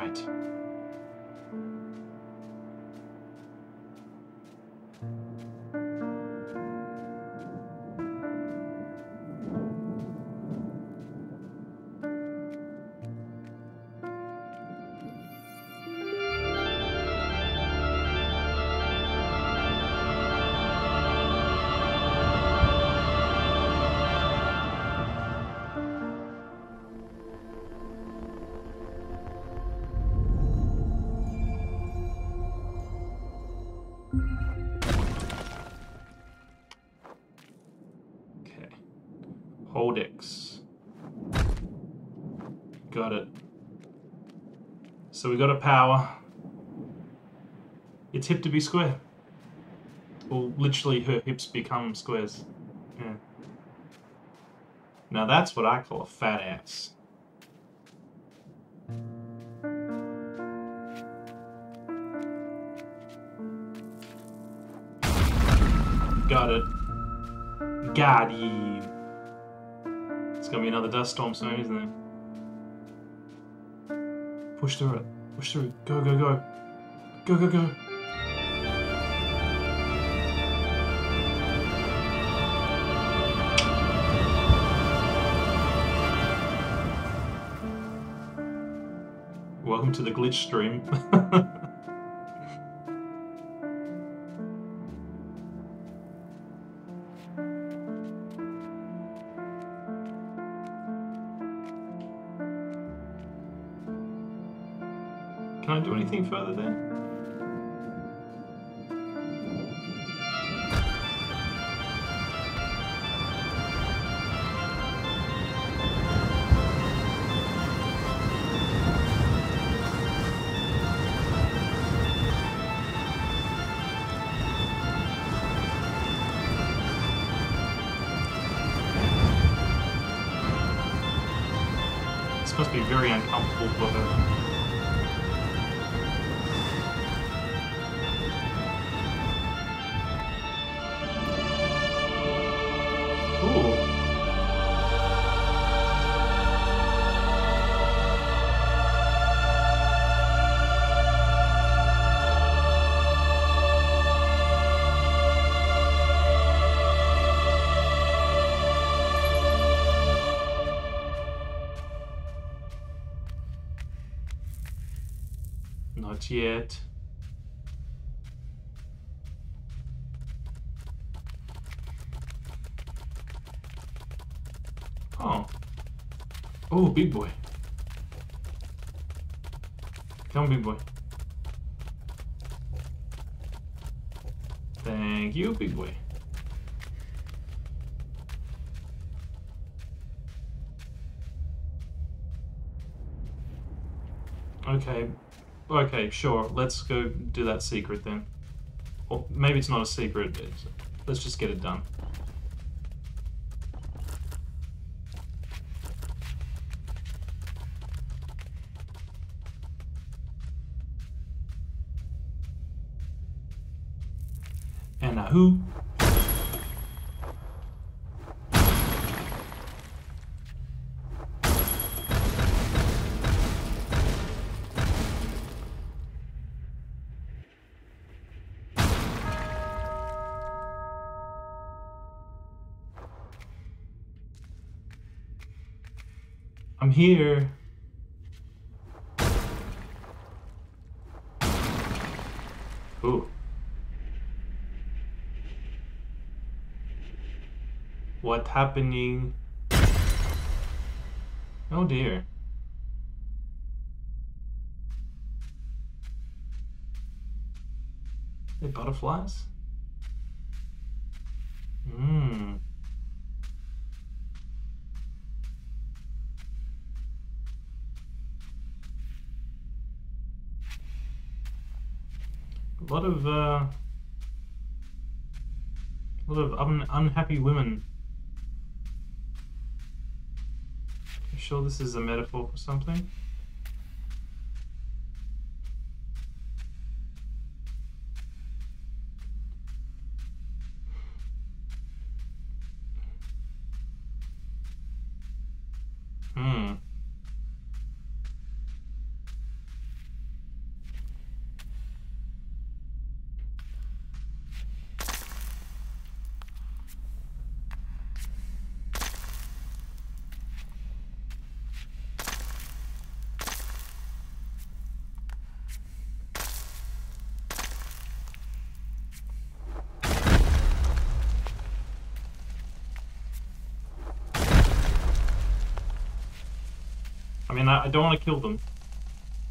Right. Holdix. Got it. So we got a power. It's hip to be square. Well, literally her hips become squares. Yeah. Now that's what I call a fat ass. Got it. Got you. It's gonna be another dust storm soon, isn't it? Push through it. Push through. Go, go, go. Go, go, go. Welcome to the glitch stream. Can I do anything further there? This must be very uncomfortable for her. Not yet. Oh. Oh, big boy. Come, big boy. Thank you, big boy. Okay. Okay, sure, let's go do that secret then. Or maybe it's not a secret, let's just get it done. And now who? I'm here. Ooh. What's happening? Oh dear. They butterflies? Mmm. A lot of unhappy women. I'm sure this is a metaphor for something. I mean, I don't want to kill them,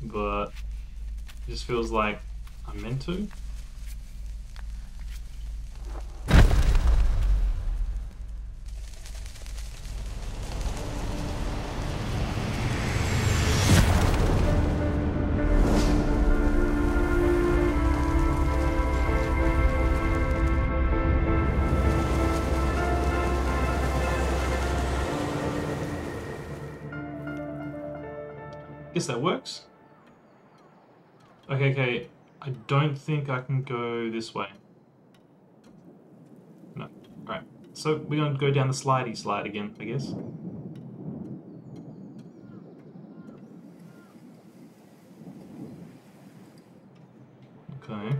but it just feels like I'm meant to. Guess that works. Okay, I don't think I can go this way. No, right. So we're going to go down the slidey slide again, I guess. Okay.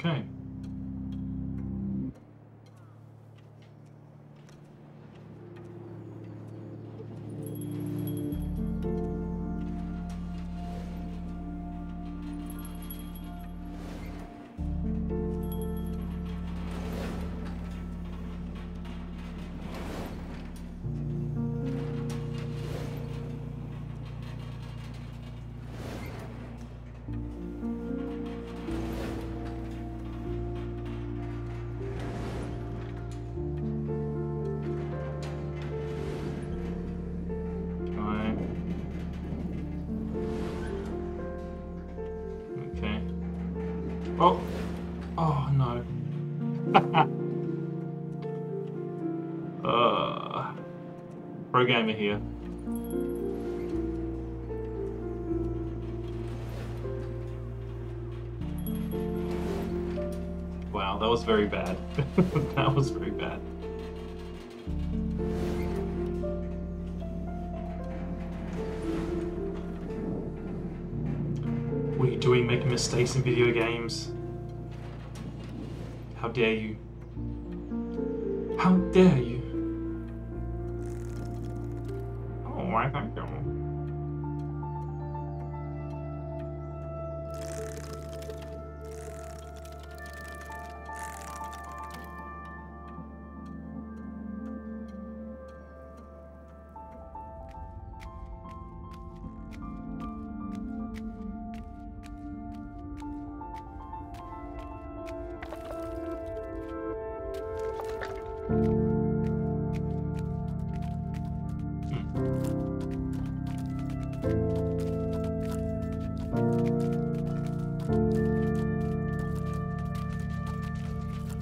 Okay. Oh, oh no. Pro gamer here. Wow, that was very bad. That was very bad. Do we make mistakes in video games? How dare you? How dare you? Oh, I think so.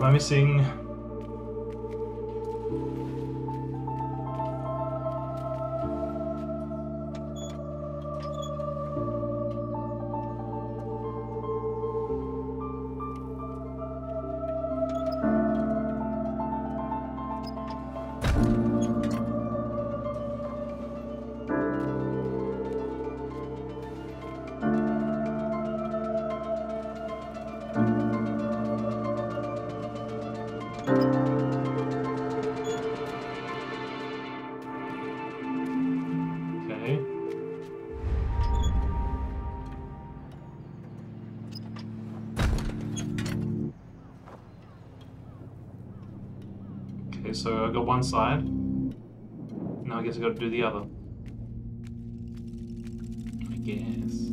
Am I missing? Okay, so I got one side. Now I guess I got to do the other. I guess.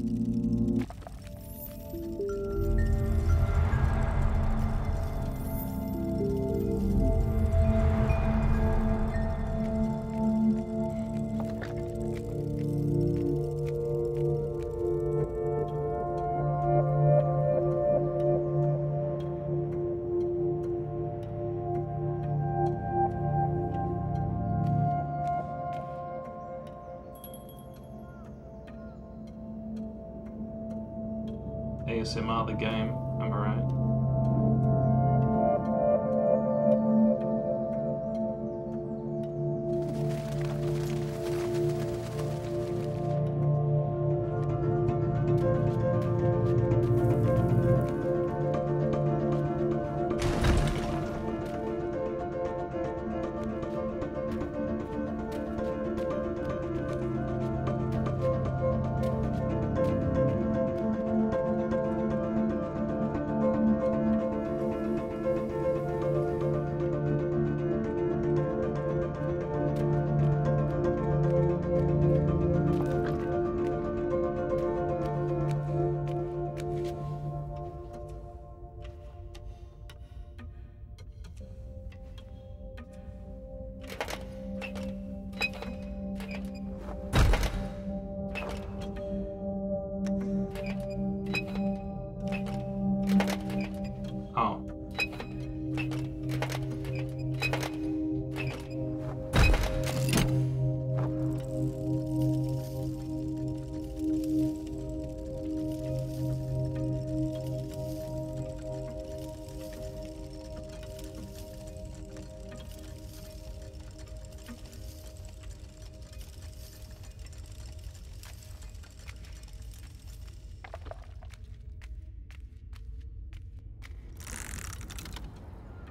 ASMR the game, am I right?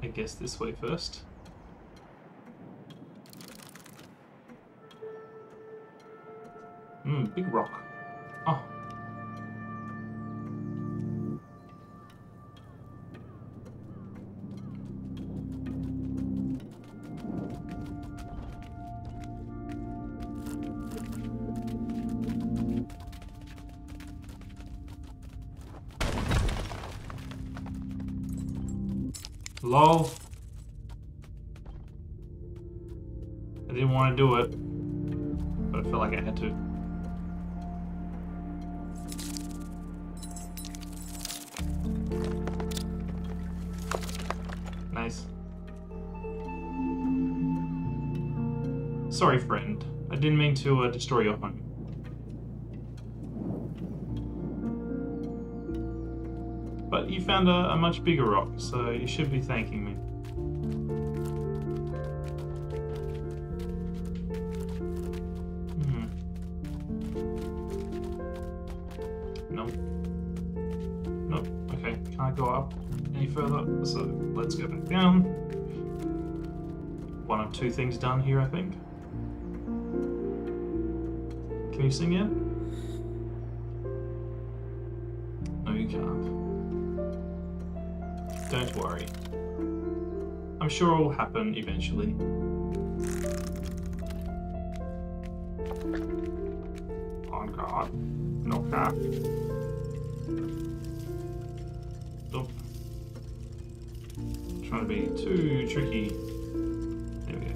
I guess this way first. Hmm, big rock. Oh. Lol. I didn't want to do it, but I felt like I had to. Nice. Sorry, friend. I didn't mean to destroy your home. But you found a much bigger rock, so you should be thanking me. No. No. Okay, can't go up any further, so let's go back down. One of two things done here, I think. Can you sing yet? No, you can't. Don't worry. I'm sure it will happen eventually. Oh god. Not that. Oh. I'm trying to be too tricky. There we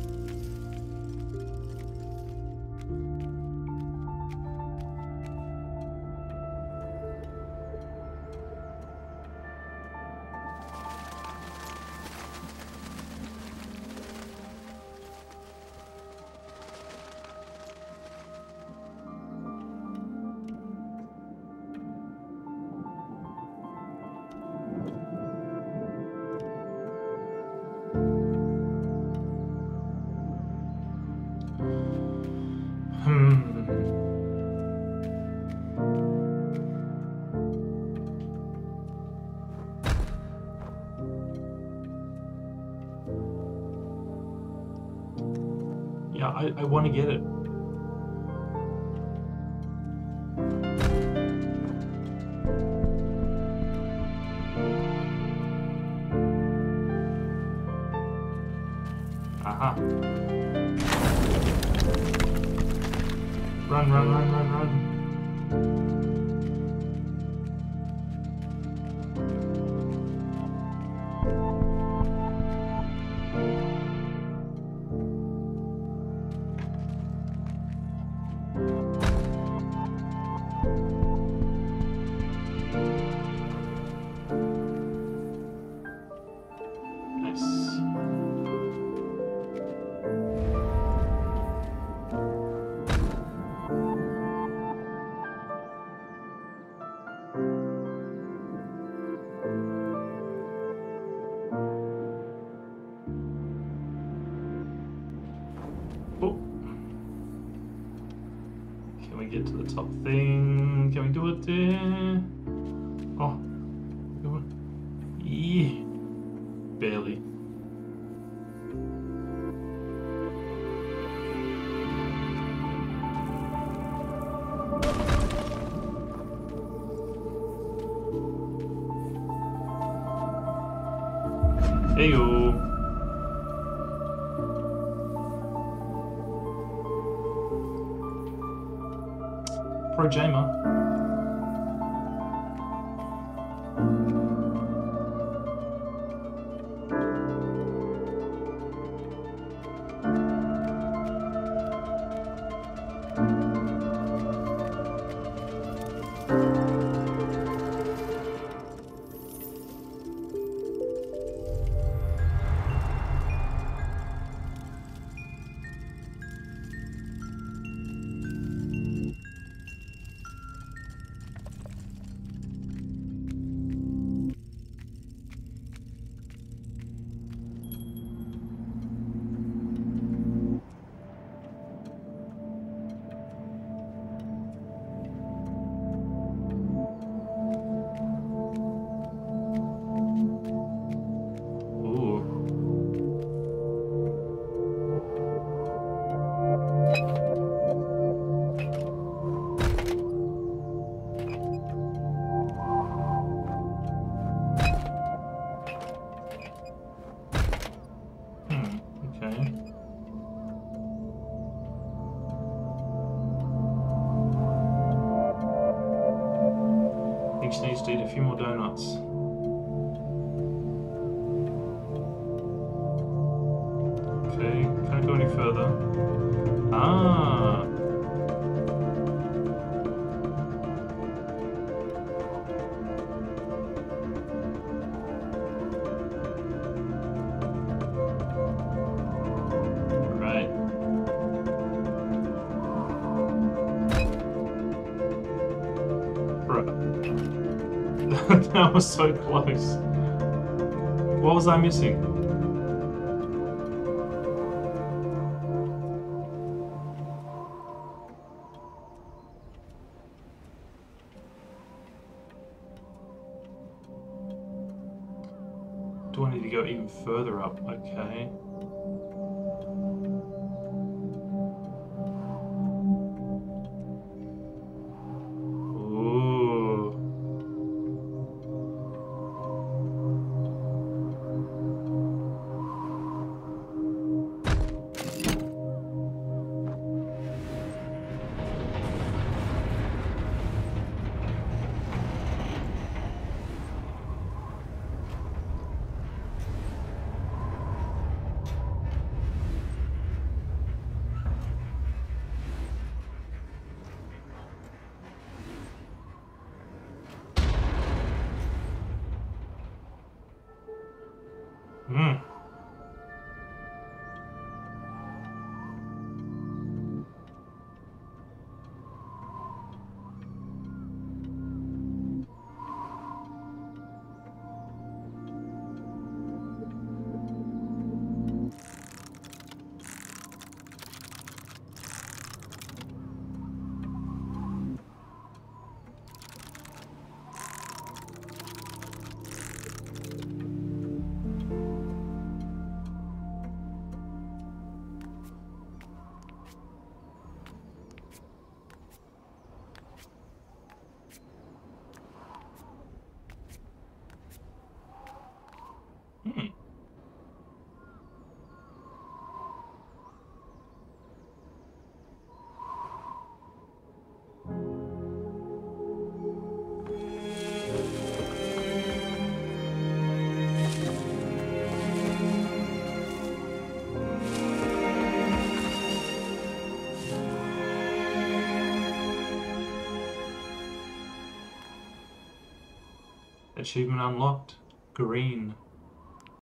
Yeah, I want to get it. ha. Run, run, run, run, run. Nice. Get to the top thing. Can we do it there? Oh, yeah. Barely. Hey yo. Pro-Jamer. Needs to eat a few more donuts. Okay, can't go any further. Ah! That was so close. What was I missing? Do I need to go even further up? Okay. Achievement unlocked. Green.